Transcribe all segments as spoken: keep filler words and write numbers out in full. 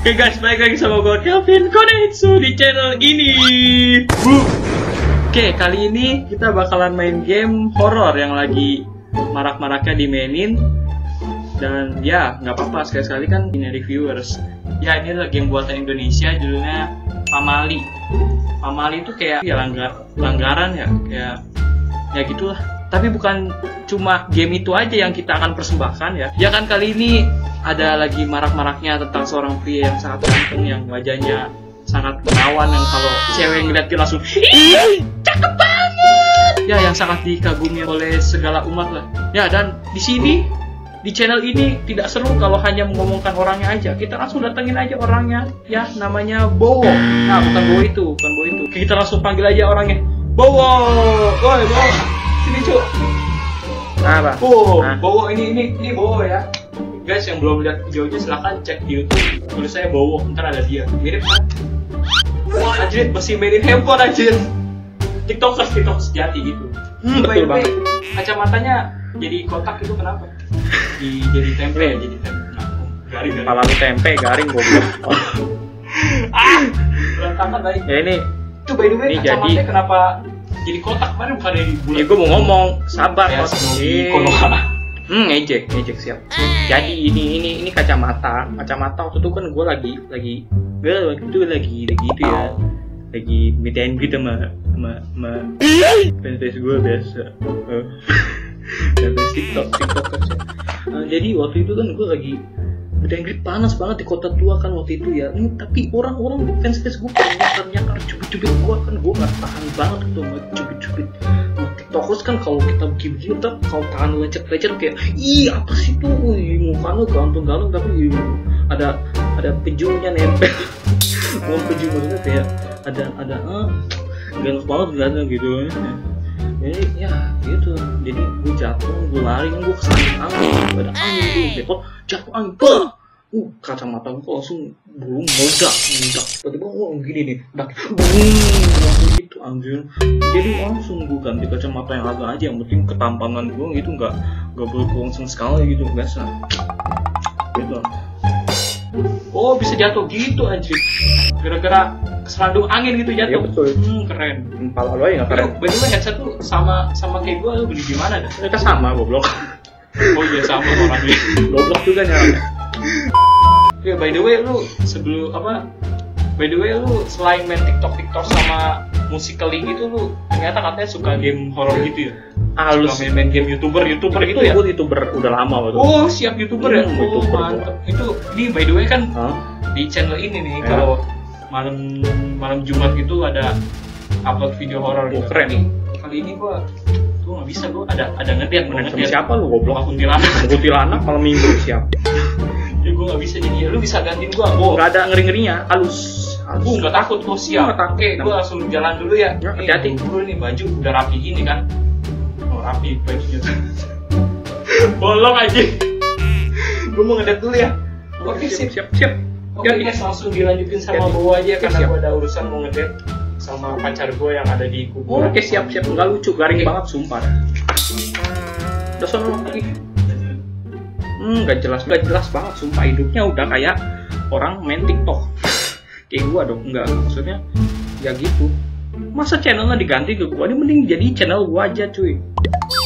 Oke guys, balik lagi sama gue Kelvin Konetsu di channel ini. Oke, okay, kali ini kita bakalan main game horror yang lagi marak-maraknya dimainin. Dan ya, nggak apa-apa, sekali-sekali kan ini reviewers. Ya, ini lagi game buatan Indonesia, judulnya Pamali. Pamali itu kayak ya langgar, langgaran ya, kayak ya gitulah. Tapi bukan cuma game itu aja yang kita akan persembahkan ya. Ya kan, kali ini ada lagi marak-maraknya tentang seorang pria yang sangat ganteng, yang wajahnya sangat menawan, yang kalau cewek ngeliat dia langsung ih, cakep banget. Ya, yang sangat dikagumi oleh segala umat lah. Ya, dan di sini di channel ini tidak seru kalau hanya mengomongkan orangnya aja. Kita langsung datengin aja orangnya. Ya, namanya Bowo. Nah, bukan Bowo itu, bukan Bowo itu. Kita langsung panggil aja orangnya. Bowo. Woi, Bowo. Ini cu, nah, oh, nah. Bowo ini ini ini Bowo ya, guys yang belum lihat videonya silahkan cek di YouTube. Tulis saya Bowo, ntar ada dia. Mirip kan? Wah, anjir masih mainin handphone anjir. TikToker TikTok sejati gitu. Hmm, betul banget. Kacamatanya jadi kotak itu kenapa? Di, jadi tempe ya, jadi tempe. Nah, garing garing. Palalu tempe garing goblok. Ah, berantakan tadi. Ya ini. Itu by the way kacamatanya jadi... kenapa? Jadi kotak kemarin bukan dari bulan. Ya gue mau ngomong, sabar ya, kotak. Hmm, ngejek, ngejek siap. Jadi ini ini ini kacamata, kacamata waktu itu kan gue lagi lagi gue waktu itu lagi lagi itu ya, lagi meet and greet sama sama sama fans gue biasa. Dan TikTok TikTok aja. Nah, jadi waktu itu kan gue lagi meet and greet panas banget di kota tua kan waktu itu ya. Ini, tapi orang-orang fans-fans gue ternyata cubit-cubit gue kan, gue nggak tahan banget tuh sama cubit-cubit. Nah, TikTokers kan kalau kita begini kita kalau tahan lecet-lecet kayak ih apa sih tuh, muka lu gantung-gantung tapi ih, ada ada pejungnya nempel. Bukan pejung maksudnya kayak ada ada ah ganteng banget ganteng gitu. Jadi ya gitu, jadi gue jatuh, gue lari, gue kesangkut angin, ada angin tuh, betul jatuh angin. Uh, kacamata gue langsung belum meledak, meledak. Tiba-tiba gue gini nih, dak, langsung gitu anjir. Jadi langsung gue ganti kacamata yang agak aja, yang penting ketampangan gue gitu nggak nggak berkongsen sekali gitu biasa. Gitu. Oh bisa jatuh gitu anjir, gara-gara keserandung angin gitu jatuh. Iya betul. Hmm, keren. Pala lo ya nggak keren. Betul headset tuh sama sama kayak gue, lo beli di mana dah? Mereka sama goblok. Oh iya sama orangnya. Goblok juga nyala. Ya, by the way lu sebelum apa by the way lu selain main TikTok TikTok sama musically gitu lu ternyata katanya suka game horror gitu ya? Ah, lu main, main game YouTuber YouTuber gitu ya? Gue YouTuber udah lama waktu. Oh, siap YouTuber ya? Oh, mantap. Itu ini by the way kan di channel ini nih kalau malam malam Jumat gitu ada upload video horror gitu. Keren nih. Kali ini gua tuh nggak bisa, gua ada ada ngedate sama siapa lu goblok? Kuntilanak. Kuntilanak malam Minggu siap. Ya gue gak bisa jadi, lu bisa gantiin gue, gue gak ada ngeri-ngerinya, halus gue gak takut, gue siap. Oke, gue langsung jalan dulu ya, ya hati-hati dulu nih, baju udah rapi gini kan. Oh rapi, bajunya bolong aja. Gue mau ngedate dulu ya. Oke, siap-siap. Oke guys, langsung dilanjutin sama Bowo aja karena gue ada urusan mau ngedate sama pacar gue yang ada di kuburan. Oke siap-siap, gak lucu, garing banget, sumpah. Udah sono lagi. Hmm, gak jelas, gak jelas banget, sumpah hidupnya udah kayak orang main TikTok. Kayak gua dong, enggak, maksudnya ya gitu. Masa channelnya diganti ke gua, ini mending jadi channel gua aja cuy.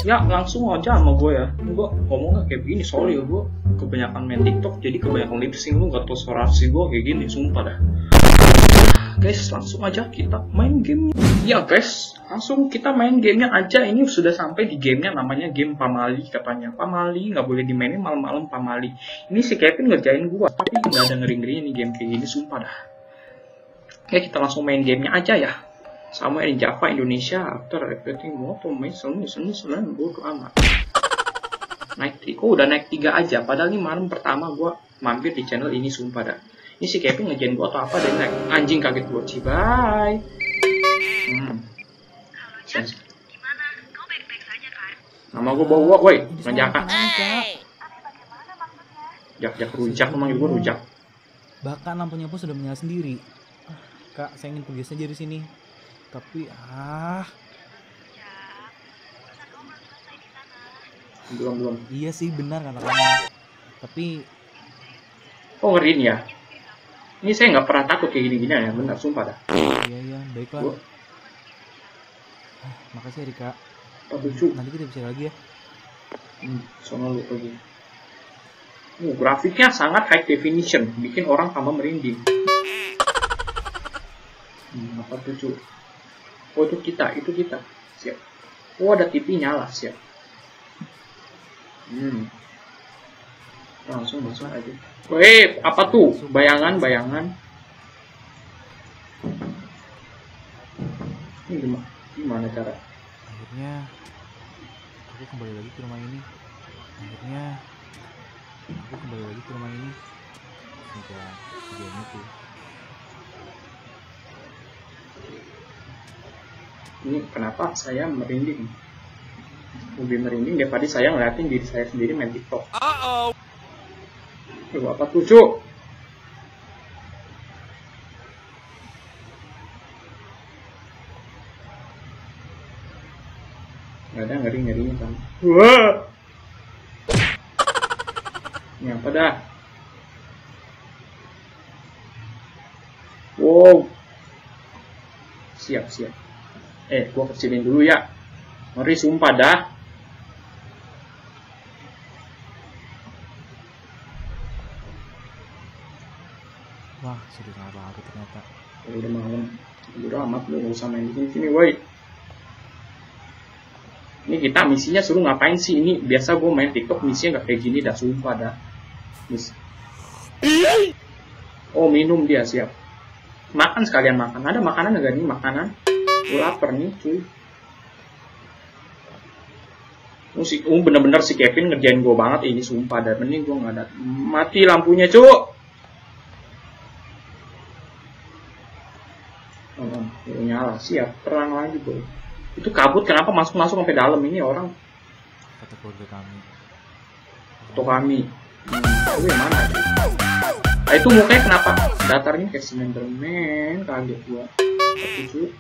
Ya langsung aja sama gua ya, gua ngomongnya kayak begini, sorry ya gua kebanyakan main TikTok, jadi kebanyakan lip sync, lu gak tau suara sih gua kayak gini, sumpah dah. Guys, langsung aja kita main gamenya. Ya guys, langsung kita main gamenya aja. Ini sudah sampai di gamenya, namanya game Pamali katanya. Pamali nggak boleh dimainin malam-malam Pamali. Ini si Kevin ngerjain gua, tapi nggak ada ngeri-ngerinya nih game kayak gini, sumpah dah. Oke, kita langsung main gamenya aja ya. Sama in Java Indonesia after everything mau pemain seni seni selain gua amat. Naik tiga, oh, udah naik tiga aja. Padahal ini malam pertama gua mampir di channel ini, sumpah dah. Ini si Kevin ngejain gua atau apa dan naik anjing kaget gua sih, bye. Hmm. Halo Jack, gimana? Kau baik-baik saja kan? Nama gua Bowo, woi, menjaga. Hey. Jak jak rujak, emang gua rujak. Bahkan lampunya pun sudah menyala sendiri. Ah, Kak, saya ingin pergi saja dari sini. Tapi ah. Belum belum. Iya sih benar kata kamu. Tapi oh ngeriin ya. Ini saya nggak pernah takut kayak gini-gini ya, benar sumpah dah. Iya iya, baiklah. Gua... Ah, makasih Rika. empat puluh tujuh. Nanti kita bisa lagi ya. Hmm, soalnya lu pergi. Uh, grafiknya sangat high definition, bikin orang tambah merinding. Hmm, empat puluh tujuh. Oh itu kita, itu kita. Siap. Oh ada T V nyala, siap. Hmm. Langsung masuk aja. Weh, apa tuh? Bayangan-bayangan. Ini gimana, gimana cara? Akhirnya aku kembali lagi ke rumah ini. Akhirnya aku kembali lagi ke rumah ini. Jika kejadian itu. Ini kenapa saya merinding? Lebih merinding daripada saya ngeliatin diri saya sendiri main TikTok. Uh-oh. Apa tujuh? Gak ada ngeri ngerinya kan? Wah! Ini apa dah? Wow! Siap siap. Eh, gua kecilin dulu ya. Ngeri sumpah dah. Wah, sudah larut ternyata. Ya, udah malam, udah amat lu nggak usah main di sini, woi. Ini kita misinya suruh ngapain sih ini? Biasa gue main TikTok misinya nggak kayak gini dah, sumpah dah. Mis. Oh minum dia siap. Makan sekalian makan. Ada makanan nggak nih makanan? Gue lapar nih, cuy. Musik, um bener-bener si Kevin ngerjain gue banget ini, sumpah dah. Mending gue nggak ada. Mati lampunya, cuy. Nyala siap terang lagi boy. Itu kabut kenapa masuk masuk sampai dalam ini orang? Kata keluarga kami. Foto kami. Hmm, itu yang mana? Nah, itu mukanya kenapa? Datarnya kayak Slenderman kaget gua. Itu.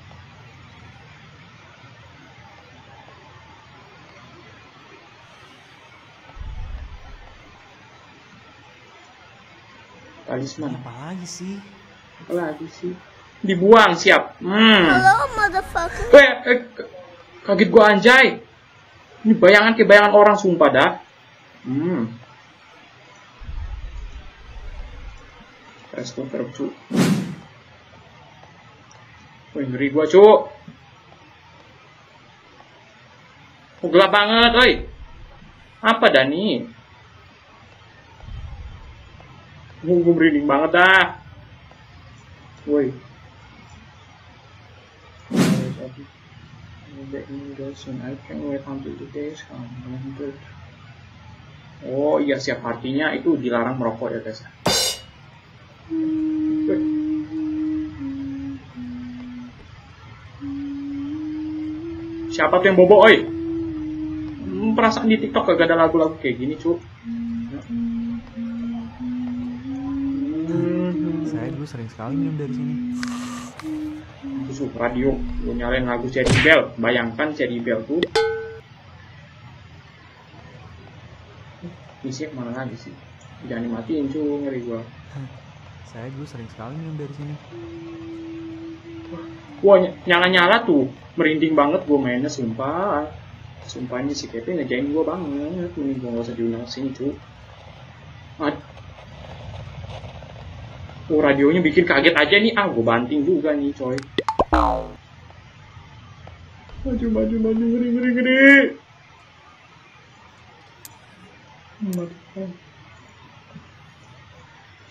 Talisman apa lagi sih? Apa lagi sih? Dibuang siap. Hmm. Hello, motherfucker. Eh, eh, kaget gua anjay. Ini bayangan ke bayangan orang sumpah dah. Hmm. Respon teruk cu. Wih ngeri gua cu. Oh, gelap banget, oi. Apa dah nih? Gua gua merinding banget dah. Woi. Oh iya siap artinya itu dilarang merokok ya guys. Siapa tuh yang bobo oi? Perasaan di TikTok gak ada lagu-lagu kayak gini cu. Saya dulu sering sekali minum dari sini. Susu radio, gue nyalain lagu Cherry Belle. Bayangkan Cherry Belle tuh. Isinya kemana lagi sih? Jangan dimatiin cu, ngeri gua. Saya dulu sering sekali minum dari sini. Wah, nyala-nyala tuh. Merinding banget gue mainnya, sumpah. Sumpahnya si Kevin ngejain gue banget. Mending gue gak usah diundang kesini cu. Oh, radionya bikin kaget aja nih. Ah, gue banting juga nih, coy. Maju, maju, maju, ngeri, ngeri, ngeri.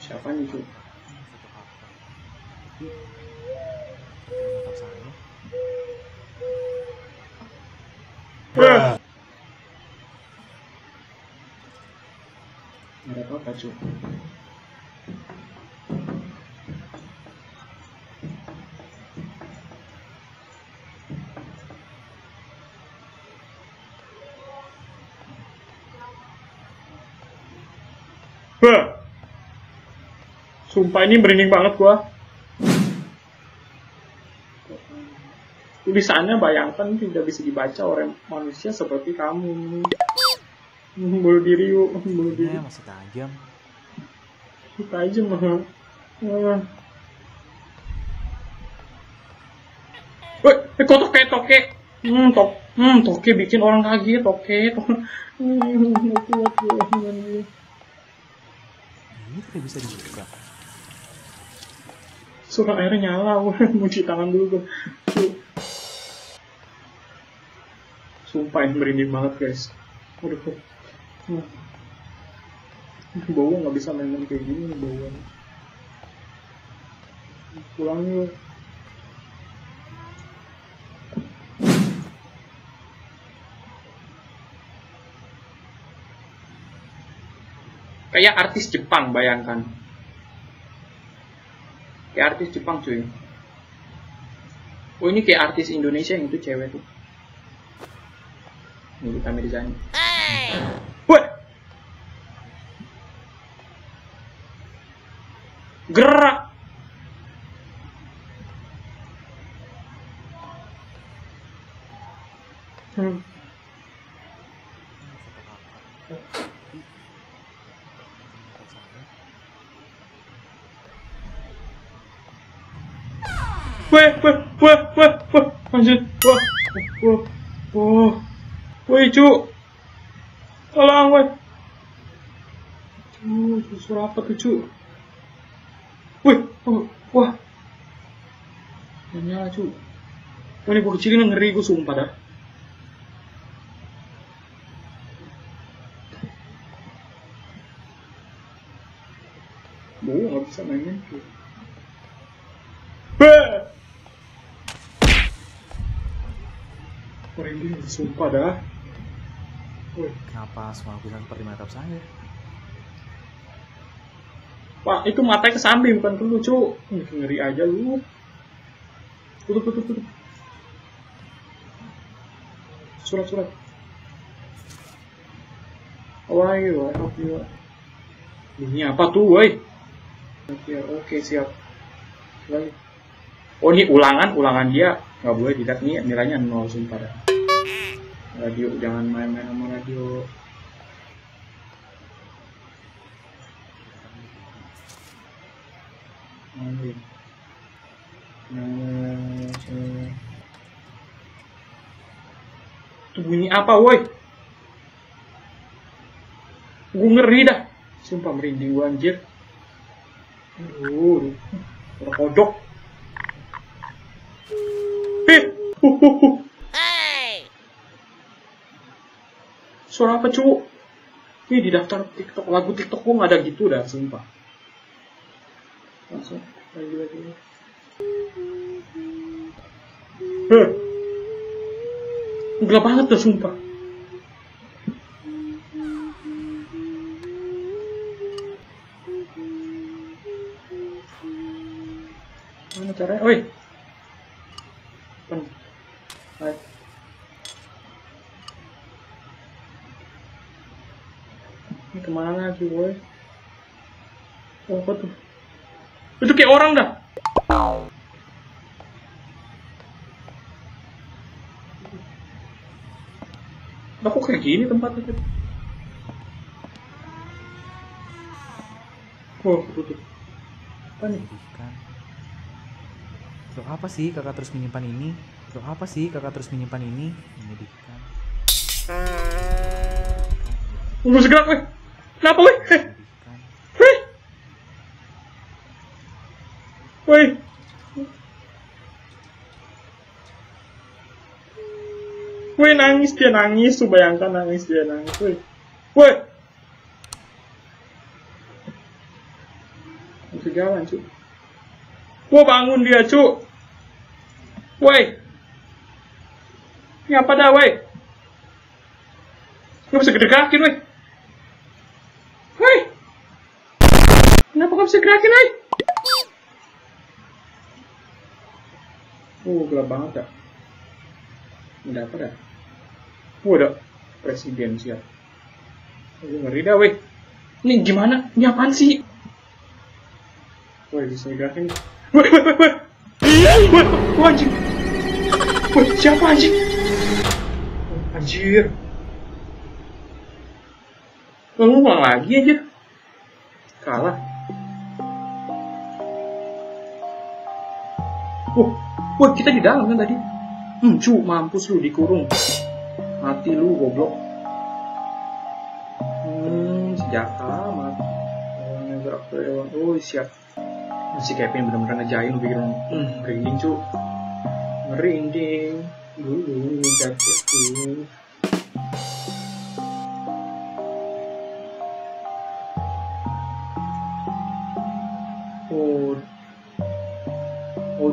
Siapa nih, coy? Gak ada apa-apa, coy. Sumpah ini merinding banget gua. Tulisannya bayangkan tidak bisa dibaca oleh manusia seperti kamu. Bunuh diri yuk, bunuh diri. Masih tajam. Masih tajam. Hmm. Woi, eh, kok toke toke? Hmm, tok, hmm, toke bikin orang kaget, toke, toke. Hmm, ini tidak bisa dibuka. Surat airnya nyala, muci tangan dulu. Sumpah yang merinding banget, guys. Waduh, hmm. Bowo nggak bisa main-main kayak gini, Bowo. Pulang yuk. Kayak artis Jepang, bayangkan. Kayak artis Jepang, cuy. Oh, ini kayak artis Indonesia yang itu cewek tuh. Ini kita Mirzani. Hey. Wah. Gerak. Hmm. Wah, wah, wah, wah, wah, lanjut, wah, wah, wah, woi cu, tolong woi, cu, suara apa tuh cu, woi, wah, nyala cu, wah ini gua kecilin ngeri gua sumpah dah. Bowo nggak bisa mainin cu. Merinding, sumpah dah. Wih. Kenapa semua bisa seperti mata saya? Pak, itu matanya kesambi bukan ke lu, cu. Ngeri aja lu. Tutup, tutup, tutup. Surat, surat. Wah, wah, wah. Ini apa tuh, woi? Oke, oke, siap. Lagi. Oh ini ulangan, ulangan dia nggak boleh tidak nih, nilainya nol sumpah dah. Radio jangan main-main sama radio. Main. Nah, itu bunyi apa, woi? Gue ngeri dah, sumpah merinding gue anjir. Aduh, terkodok. Hey. Suara apa cu? Ini di daftar TikTok, lagu TikTok gua nggak ada gitu dah, sumpah. Langsung lagi lagi. Heh, gelap banget dah sumpah. Mana caranya? Oi. Hai. Ini kemana sih boy? Oh apa tuh? Itu kayak orang dah. Nah, kok kayak gini tempatnya? Oh tutup. Apa nih? Untuk apa sih kakak terus menyimpan ini? Untuk apa sih kakak terus menyimpan ini? Menyedihkan. Udah segera, weh. Kenapa, weh? Weh. Weh. Weh nangis, dia nangis. Tuh bayangkan nangis, dia nangis. Weh. Weh. Bisa jalan, cuy. Wah bangun dia cu, woi, ini apa dah woi, nggak bisa gerakin woi, woi, kenapa nggak bisa gerakin woi, uh gelap banget dah, ini apa dah, wah dah presiden siap, ngeri dah woi, ini gimana, ini apaan sih, woi bisa gerakin. Woi, woi, woi, woi, woi, woi, anjing, woi, siapa anjing, anjir, ngulang lagi aja, kalah. Wah, wah kita di dalam kan tadi. Hmm, cu, mampus lu, dikurung. Mati lu, goblok. Hmm, senjata, mati. Oh, siap. Masih Kevin bener-bener ngejain, lu pikir. Hmm, merinding cu. Merinding. Dulu, jatuh tuh.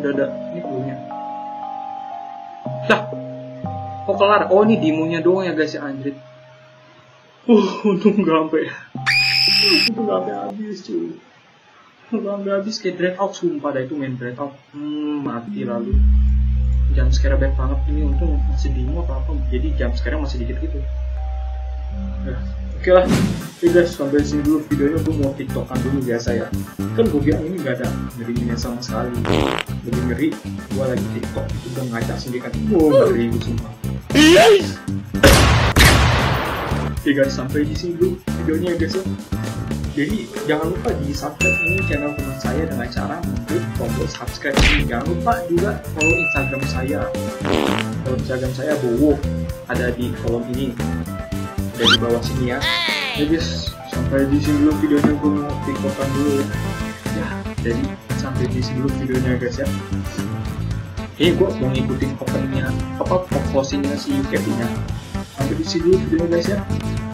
Udah ada ini dulunya lah kok kelar. Oh ini demonya doang ya guys ya, anjrit. Uh untung gak sampai untung gak sampai habis cuy, untung gak sampai habis kayak Dread Out sumpah dah itu main Dread Out. Hmm mati lalu jump scare banyak banget ini, untung masih demo apa apa jadi jump scare masih dikit gitu ya. Oke lah guys, sampai sini dulu videonya. Gue mau tiktokan dulu biasa ya, kan gue bilang ini gak ada ngerinya sama sekali, lebih ngeri gue lagi tiktok itu gue ngajak sendiri kan. Wow ngeri gue sumpah. Oke guys, sampai di sini dulu videonya ya guys ya. Jadi jangan lupa di subscribe ini channel teman saya dengan cara mengklik tombol subscribe ini. Jangan lupa juga follow instagram saya, follow instagram saya Bowo, ada di kolom ini dari bawah sini ya. Ya guys, sampai di sini dulu videonya, gue mau tiktokan dulu ya. Ya, jadi sampai di sini dulu videonya guys ya. Eh, gue mau ngikutin openingnya, apa closingnya si Kevinnya. Sampai di sini dulu videonya guys ya.